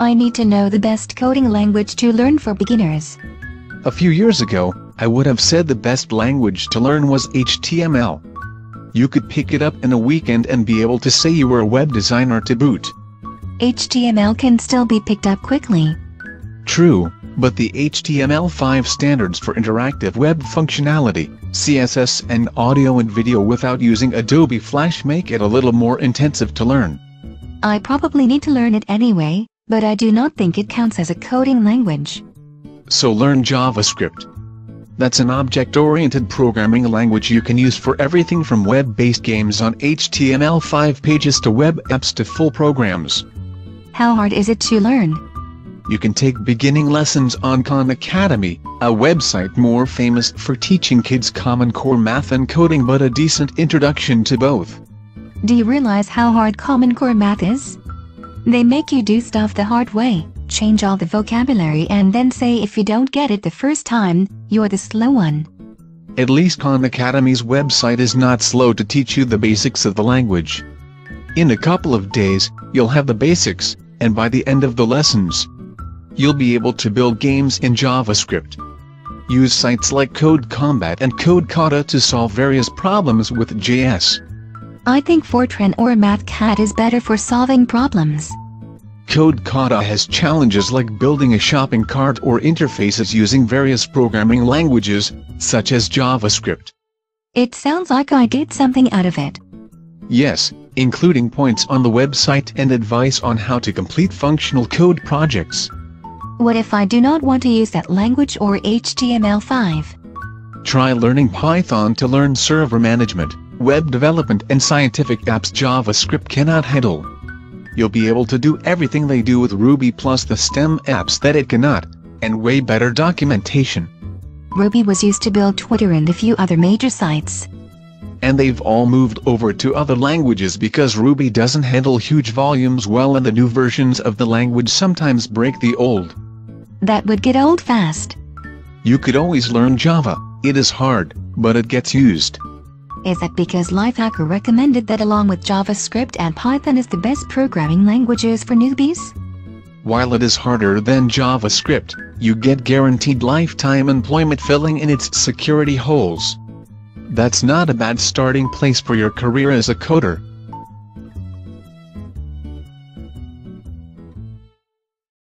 I need to know the best coding language to learn for beginners. A few years ago, I would have said the best language to learn was HTML. You could pick it up in a weekend and be able to say you were a web designer to boot. HTML can still be picked up quickly. True, but the HTML5 standards for interactive web functionality, CSS and audio and video without using Adobe Flash make it a little more intensive to learn. I probably need to learn it anyway, but I do not think it counts as a coding language. So learn JavaScript. That's an object-oriented programming language you can use for everything from web-based games on HTML5 pages to web apps to full programs. How hard is it to learn? You can take beginning lessons on Khan Academy, a website more famous for teaching kids common core math and coding but a decent introduction to both. Do you realize how hard common core math is? They make you do stuff the hard way, change all the vocabulary and then say if you don't get it the first time, you're the slow one. At least Khan Academy's website is not slow to teach you the basics of the language. In a couple of days, you'll have the basics, and by the end of the lessons, you'll be able to build games in JavaScript. Use sites like Code Combat and Code Kata to solve various problems with JS. I think Fortran or Mathcad is better for solving problems. Code Kata has challenges like building a shopping cart or interfaces using various programming languages, such as JavaScript. It sounds like I get something out of it. Yes, including points on the website and advice on how to complete functional code projects. What if I do not want to use that language or HTML5? Try learning Python to learn server management, web development and scientific apps JavaScript cannot handle. You'll be able to do everything they do with Ruby plus the STEM apps that it cannot, and way better documentation. Ruby was used to build Twitter and a few other major sites. And they've all moved over to other languages because Ruby doesn't handle huge volumes well and the new versions of the language sometimes break the old. That would get old fast. You could always learn Java, it is hard, but it gets used. Is that because Lifehacker recommended that along with JavaScript and Python is the best programming languages for newbies? While it is harder than JavaScript, you get guaranteed lifetime employment filling in its security holes. That's not a bad starting place for your career as a coder.